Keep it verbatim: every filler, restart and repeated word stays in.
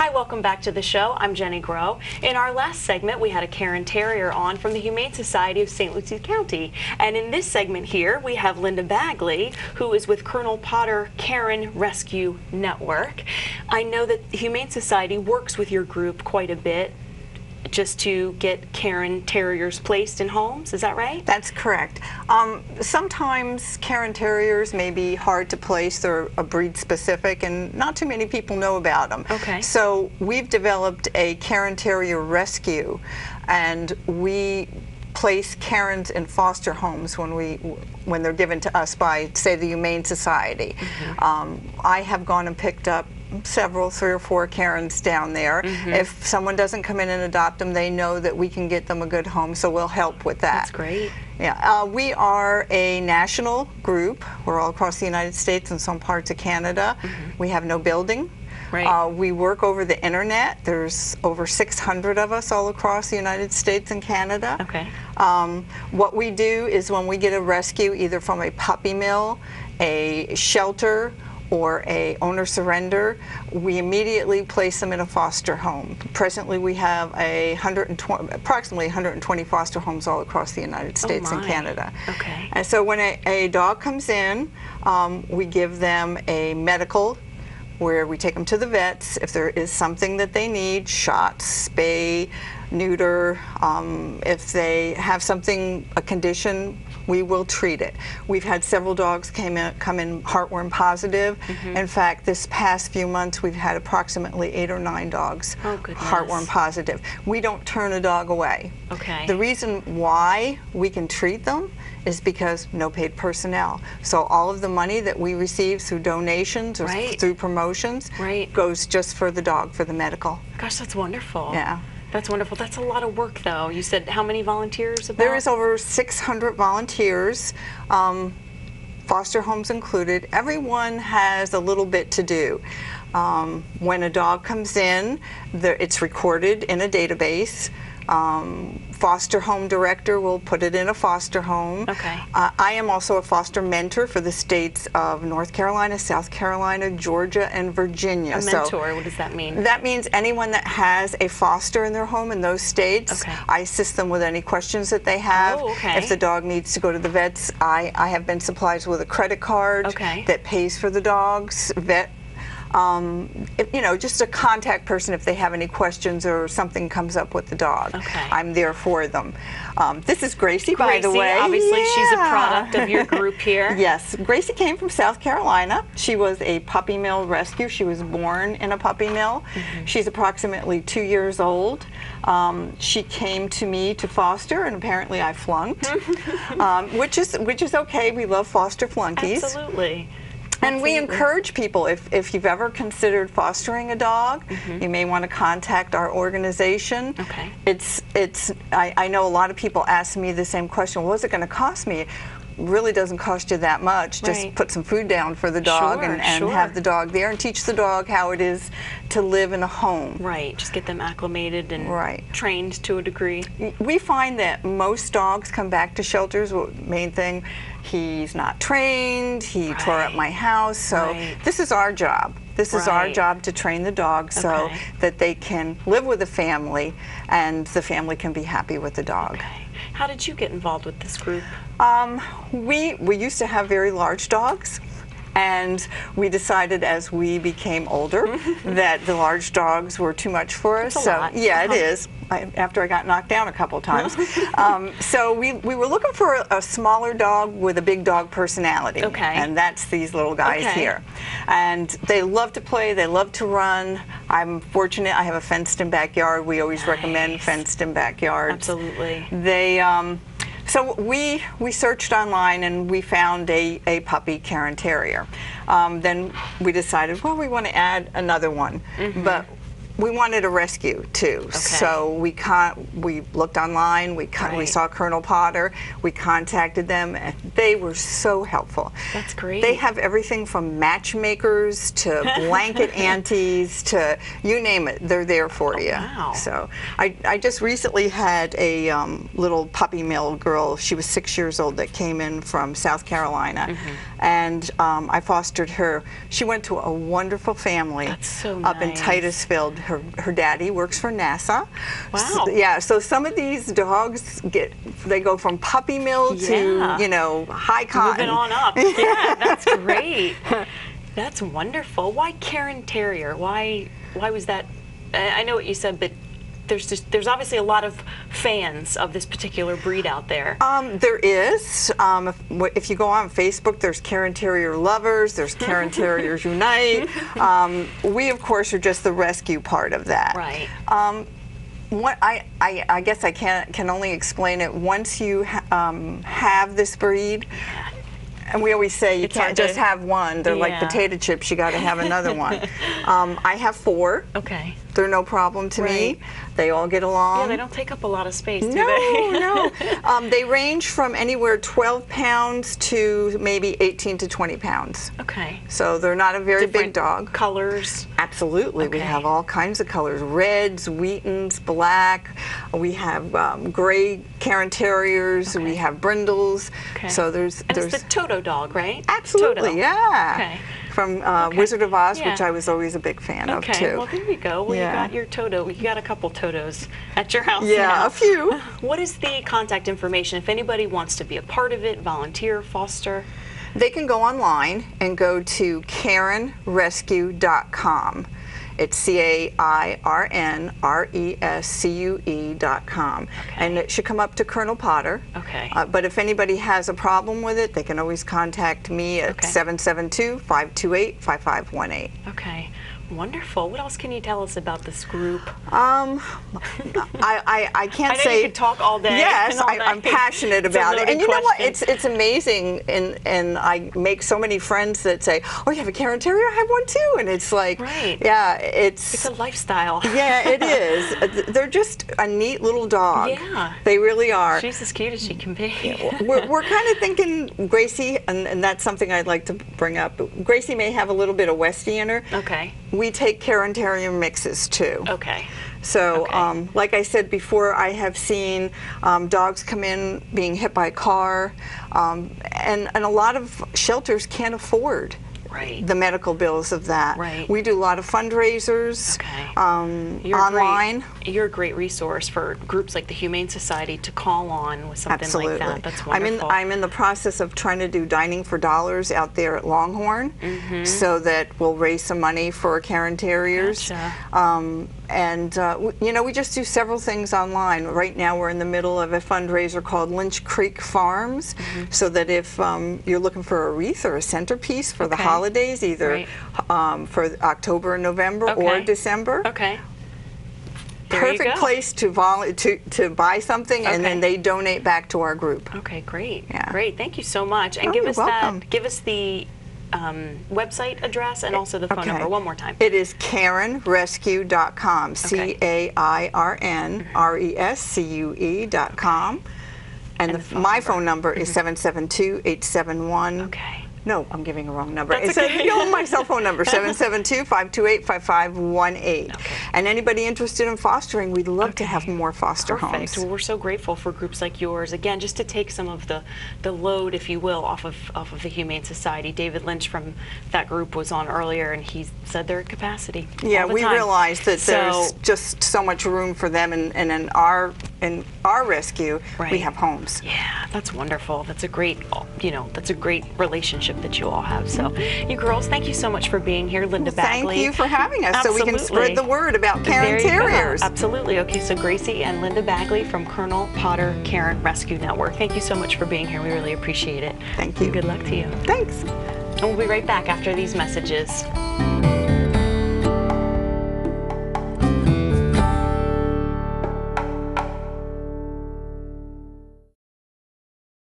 Hi, welcome back to the show. I'm Jenny Groh. In our last segment, we had a Cairn Terrier on from the Humane Society of Saint Lucie County. And in this segment here, we have Linda Bagley, who is with Colonel Potter Cairn Rescue Network. I know that the Humane Society works with your group quite a bit just to get Cairn Terriers placed in homes, is that right? That's correct. Um, sometimes Cairn Terriers may be hard to place. They're a breed specific and not too many people know about them. Okay. So we've developed a Cairn Terrier rescue, and we place Cairns in foster homes when we when they're given to us by, say, the Humane Society. Mm-hmm. um, I have gone and picked up several, three or four Cairns down there. Mm-hmm. If someone doesn't come in and adopt them, they know that we can get them a good home, so we'll help with that. That's great. Yeah, uh, we are a national group. We're all across the United States and some parts of Canada. Mm-hmm. We have no building. Right. Uh, we work over the internet. There's over six hundred of us all across the United States and Canada. Okay. Um, what we do is when we get a rescue, either from a puppy mill, a shelter, or a owner surrender, we immediately place them in a foster home. Presently, we have a one hundred twenty, approximately one hundred twenty foster homes all across the United States oh and Canada. Okay. And so when a, a dog comes in, um, we give them a medical, where we take them to the vets if there is something that they need, shots, spay, neuter. Um, if they have something, a condition, we will treat it. We've had several dogs came in, come in heartworm positive. Mm-hmm. In fact, this past few months, we've had approximately eight or nine dogs oh, heartworm positive. We don't turn a dog away. Okay. The reason why we can treat them is because no paid personnel. So all of the money that we receive through donations or right. through promotions right. goes just for the dog, for the medical. Gosh, that's wonderful. Yeah. That's wonderful. That's a lot of work, though. You said how many volunteers? About? There is over six hundred volunteers, um, foster homes included. Everyone has a little bit to do. Um, when a dog comes in, the, it's recorded in a database. Um, foster home director will put it in a foster home. Okay. Uh, I am also a foster mentor for the states of North Carolina, South Carolina, Georgia, and Virginia. A mentor, so what does that mean? That means anyone that has a foster in their home in those states, okay. I assist them with any questions that they have. Oh, okay. If the dog needs to go to the vets, I, I have been supplied with a credit card okay. that pays for the dog's vet. Um, if, you know, just a contact person if they have any questions or something comes up with the dog. Okay. I'm there for them. Um, this is Gracie, Gracie, by the way. Obviously, yeah. she's a product of your group here. Yes. Gracie came from South Carolina. She was a puppy mill rescue. She was born in a puppy mill. Mm-hmm. She's approximately two years old. Um, she came to me to foster, and apparently I flunked, um, which is which is okay. We love foster flunkies. Absolutely. And Absolutely. we encourage people, if, if you've ever considered fostering a dog, mm-hmm. you may want to contact our organization. Okay. It's, it's, I, I know a lot of people ask me the same question, well, what's it going to cost me? Really doesn't cost you that much. Right. Just put some food down for the dog sure, and, and sure. have the dog there and teach the dog how it is to live in a home. Right. Just get them acclimated and right. trained to a degree. We find that most dogs come back to shelters. Well, main thing, he's not trained. He right. tore up my house. So right. this is our job. This right. is our job to train the dog so okay. that they can live with a family and the family can be happy with the dog. Okay. How did you get involved with this group? Um, we, we used to have very large dogs, and we decided as we became older that the large dogs were too much for us. That's a lot. Yeah, it is. I, after I got knocked down a couple times. um, so we, we were looking for a, a smaller dog with a big dog personality. Okay. And that's these little guys okay. here. And they love to play. They love to run. I'm fortunate. I have a fenced-in backyard. We always nice. recommend fenced-in backyards. Absolutely. They... Um, So we, we searched online and we found a, a puppy Cairn Terrier. Um, then we decided, well, we want to add another one, mm-hmm. but we wanted a rescue too. Okay. So we con we looked online, we, con right. we saw Colonel Potter, we contacted them, and they were so helpful. That's great. They have everything from matchmakers to blanket aunties to you name it, they're there for oh, you. Wow. So I, I just recently had a um, little puppy mill girl, she was six years old, that came in from South Carolina, mm-hmm. and um, I fostered her. She went to a wonderful family That's so up nice. in Titusville. her, her daddy works for NASA. Wow. So, yeah, so some of these dogs get, they go from puppy mill yeah. to, you know, high cotton. Moving on up. Yeah, that's great. That's wonderful. Why Cairn Terrier? Why, why was that? I know what you said, but there's just, there's obviously a lot of fans of this particular breed out there. Um, there is. Um, if, if you go on Facebook, there's Cairn Terrier lovers. There's Cairn Terriers Unite. Um, we, of course, are just the rescue part of that. Right. Um, what I, I I guess I can can only explain it once you ha um, have this breed. Yeah. And we always say you, you can't, can't just have one. They're yeah. like potato chips. You got to have another one. Um, I have four. Okay. They're no problem to right. me. They all get along. Yeah, they don't take up a lot of space, do no, they? No, no. Um, they range from anywhere twelve pounds to maybe eighteen to twenty pounds. Okay. So they're not a very Different big dog. Colors. Absolutely. Okay. We have all kinds of colors: reds, Wheatons, black. We have um, gray Cairn Terriers. Okay. We have brindles. Okay. So there's and there's it's the Toto dog, right? Absolutely. Toto. Yeah. Okay. From uh, okay. Wizard of Oz, yeah. which I was always a big fan okay. of too. Okay, well there you go. Well, yeah. you got your Toto. You got a couple Totos at your house. Yeah, now. a few. What is the contact information if anybody wants to be a part of it, volunteer, foster? They can go online and go to Cairn Rescue dot com. It's C A I R N R E S C U E dot com. Okay. And it should come up to Colonel Potter. Okay. Uh, but if anybody has a problem with it, they can always contact me at seven seven two, five two eight, five five one eight. Okay. Wonderful. What else can you tell us about this group? Um, I, I, I can't I know say. You could talk all day. Yes, all I, day. I'm passionate about it. And you question. know what? It's it's amazing, and and I make so many friends that say, "Oh, you have a Cairn Terrier? I have one too." And it's like, right. yeah, it's it's a lifestyle. Yeah, it is. They're just a neat little dog. Yeah, they really are. She's as cute as she can be. Yeah, we're we're kind of thinking Gracie, and, and that's something I'd like to bring up. Gracie may have a little bit of Westie in her. Okay. We take Cairn Terrier mixes too. Okay. So, okay. Um, like I said before, I have seen um, dogs come in being hit by a car, um, and, and a lot of shelters can't afford right. the medical bills of that. Right. We do a lot of fundraisers okay. um, you're online. Great, you're a great resource for groups like the Humane Society to call on with something Absolutely. like that. That's wonderful. I'm in, I'm in the process of trying to do Dining for Dollars out there at Longhorn mm-hmm. so that we'll raise some money for Cairn Terriers. Gotcha. Um, and, uh, w you know, we just do several things online. Right now we're in the middle of a fundraiser called Lynch Creek Farms mm-hmm. so that if um, you're looking for a wreath or a centerpiece for okay. the holidays, holidays either right. um, for October and November okay. or December. Okay. There Perfect place to, volu to to buy something okay. and then they donate back to our group. Okay, great. Yeah. Great. Thank you so much. And oh, give us welcome. that give us the um, website address and also the phone okay. number one more time. It is Cairn Rescue dot com. C A I R N R E S C U E dot com. Okay. And, and the, the phone my number. phone number is seven seven two, eight seven one. Okay. No, I'm giving a wrong number. That's okay. It's my cell phone number, seven seven two, five two eight, five five one eight. Okay. And anybody interested in fostering, we'd love okay. to have more foster Perfect. homes. Well, we're so grateful for groups like yours. Again, just to take some of the, the load, if you will, off of, off of the Humane Society. David Lynch from that group was on earlier, and he said they're at capacity Yeah, all the we time. realize that so, there's just so much room for them, and, and in our in our rescue, right. we have homes. Yeah, that's wonderful. That's a great, you know, that's a great relationship that you all have. So, you girls, thank you so much for being here. Linda well, Bagley. Thank you for having us Absolutely. so we can spread the word about Cairn Terriers. Go. Absolutely. Okay, so Gracie and Linda Bagley from Colonel Potter Cairn Rescue Network. Thank you so much for being here. We really appreciate it. Thank you. Good luck to you. Thanks. And we'll be right back after these messages.